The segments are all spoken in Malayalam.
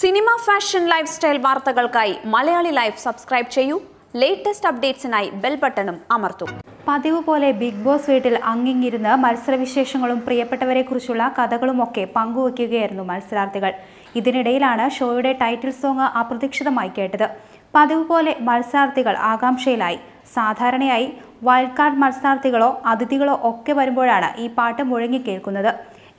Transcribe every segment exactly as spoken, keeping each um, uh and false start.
Cinema, fashion, lifestyle, വാർത്തകൾക്കായി മലയാളി ലൈഫ് സബ്സ്ക്രൈബ് ചെയ്യൂ. ലേറ്റസ്റ്റ് അപ്ഡേറ്റ്സിനായി ബെൽ ബട്ടണും അമർത്തൂ. പതിവ് പോലെ ബിഗ് ബോസ് വീട്ടിൽ അങ്ങിങ്ങിരുന്ന് മത്സരവിശേഷങ്ങളും പ്രിയപ്പെട്ടവരെക്കുറിച്ചുള്ള കഥകളുമൊക്കെ പങ്കുവയ്ക്കുകയായിരുന്നു മത്സരാർത്ഥികൾ. ഇതിനിടയിലാണ് ഷോയുടെ ടൈറ്റിൽ സോങ് അപ്രതീക്ഷിതമായി കേട്ടത്. പതിവ് പോലെ മത്സരാർത്ഥികൾ ആകാംക്ഷയിലായി. സാധാരണയായി വൈൽഡ് കാർഡ് മത്സരാർത്ഥികളോ അതിഥികളോ ഒക്കെ വരുമ്പോഴാണ് ഈ പാട്ട് മുഴങ്ങിക്കേൾക്കുന്നത്.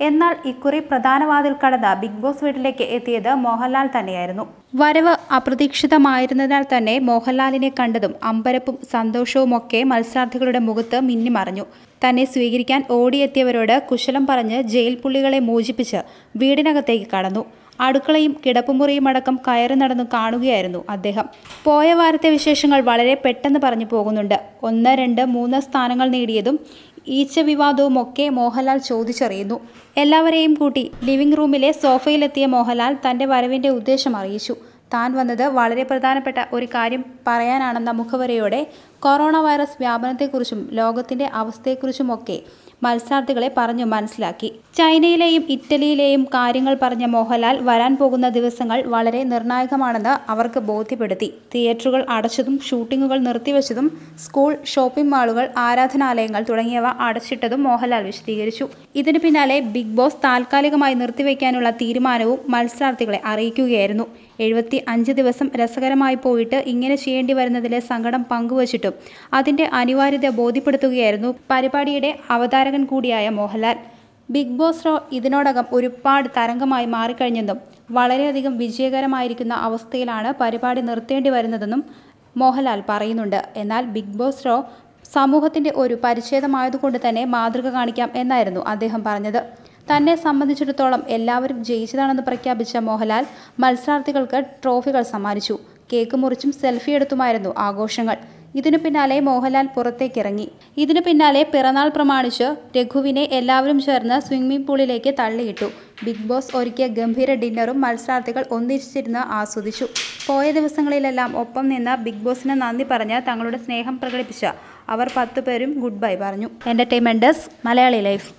എന്നാൽ ഇക്കുറി പ്രധാനവാതിൽ കടന്ന ബിഗ് ബോസ് വീട്ടിലേക്ക് എത്തിയത് മോഹൻലാൽ തന്നെയായിരുന്നു. വരവ് അപ്രതീക്ഷിതമായിരുന്നതിനാൽ തന്നെ മോഹൻലാലിനെ കണ്ടതും അമ്പരപ്പും സന്തോഷവുമൊക്കെ മത്സരാർത്ഥികളുടെ മുഖത്ത് മിന്നിമറിഞ്ഞു. തന്നെ സ്വീകരിക്കാൻ ഓടിയെത്തിയവരോട് കുശലം പറഞ്ഞ് ജയിൽ പുള്ളികളെ മോചിപ്പിച്ച് വീടിനകത്തേക്ക് കടന്നു. അടുക്കളയും കിടപ്പുമുറിയും അടക്കം കയറി നടന്നു കാണുകയായിരുന്നു അദ്ദേഹം. പോയ വാരത്തെ വിശേഷങ്ങൾ വളരെ പെട്ടെന്ന് പറഞ്ഞു പോകുന്നുണ്ട്. ഒന്ന് രണ്ട് മൂന്ന് സ്ഥാനങ്ങൾ നേടിയതും ഈച്ച വിവാദവും ഒക്കെ മോഹൻലാൽ ചോദിച്ചറിയുന്നു. എല്ലാവരെയും കൂട്ടി ലിവിംഗ് റൂമിലെ സോഫയിലെത്തിയ മോഹൻലാൽ തൻ്റെ വരവിൻ്റെ ഉദ്ദേശം അറിയിച്ചു. താൻ വന്നത് വളരെ പ്രധാനപ്പെട്ട ഒരു കാര്യം പറയാനാണെന്ന മുഖവരയോടെ കൊറോണ വൈറസ് വ്യാപനത്തെക്കുറിച്ചും ലോകത്തിൻ്റെ അവസ്ഥയെക്കുറിച്ചുമൊക്കെ മത്സരാർത്ഥികളെ പറഞ്ഞു മനസ്സിലാക്കി. ചൈനയിലെയും ഇറ്റലിയിലെയും കാര്യങ്ങൾ പറഞ്ഞ മോഹൻലാൽ വരാൻ പോകുന്ന ദിവസങ്ങൾ വളരെ നിർണായകമാണെന്ന് അവർക്ക് ബോധ്യപ്പെടുത്തി. തിയേറ്ററുകൾ അടച്ചതും ഷൂട്ടിങ്ങുകൾ നിർത്തിവെച്ചതും സ്കൂൾ, ഷോപ്പിംഗ് മാളുകൾ, ആരാധനാലയങ്ങൾ തുടങ്ങിയവ അടച്ചിട്ടതും മോഹൻലാൽ വിശദീകരിച്ചു. ഇതിനു പിന്നാലെ ബിഗ് ബോസ് താൽക്കാലികമായി നിർത്തിവെക്കാനുള്ള തീരുമാനവും മത്സരാർത്ഥികളെ അറിയിക്കുകയായിരുന്നു. എഴുപത്തി അഞ്ച് ദിവസം രസകരമായി പോയിട്ട് ഇങ്ങനെ ചെയ്യേണ്ടി വരുന്നതിലെ സങ്കടം പങ്കുവച്ചിട്ടും അതിൻ്റെ അനിവാര്യത ബോധ്യപ്പെടുത്തുകയായിരുന്നു പരിപാടിയുടെ അവതാരകൻ കൂടിയായ മോഹൻലാൽ. ബിഗ് ബോസ് ഷോ ഇതിനോടകം ഒരുപാട് തരംഗമായി മാറിക്കഴിഞ്ഞെന്നും വളരെയധികം വിജയകരമായിരിക്കുന്ന അവസ്ഥയിലാണ് പരിപാടി നിർത്തേണ്ടി വരുന്നതെന്നും മോഹൻലാൽ പറയുന്നുണ്ട്. എന്നാൽ ബിഗ് ബോസ് ഷോ സമൂഹത്തിൻ്റെ ഒരു പരിച്ഛേദമായതുകൊണ്ട് തന്നെ മാതൃക കാണിക്കാം എന്നായിരുന്നു അദ്ദേഹം പറഞ്ഞത്. തന്നെ സംബന്ധിച്ചിടത്തോളം എല്ലാവരും ജയിച്ചതാണെന്ന് പ്രഖ്യാപിച്ച മോഹൻലാൽ മത്സരാർത്ഥികൾക്ക് ട്രോഫികൾ സമ്മാനിച്ചു. കേക്ക് മുറിച്ചും സെൽഫി എടുത്തുമായിരുന്നു ആഘോഷങ്ങൾ. ഇതിനു പിന്നാലെ മോഹൻലാൽ പുറത്തേക്കിറങ്ങി. ഇതിനു പിന്നാലെ പിറന്നാൾ പ്രമാണിച്ച് രഘുവിനെ എല്ലാവരും ചേർന്ന് സ്വിമ്മിംഗ് പൂളിലേക്ക് തള്ളിയിട്ടു. ബിഗ് ബോസ് ഒരുക്കിയ ഗംഭീര ഡിന്നറും മത്സരാർത്ഥികൾ ഒന്നിച്ചിരുന്ന് ആസ്വദിച്ചു. പോയ ദിവസങ്ങളിലെല്ലാം ഒപ്പം നിന്ന് ബിഗ് ബോസിന് നന്ദി പറഞ്ഞ് തങ്ങളുടെ സ്നേഹം പ്രകടിപ്പിച്ച അവർ പത്തുപേരും ഗുഡ് ബൈ പറഞ്ഞു. Entertainment desk, Malayali life.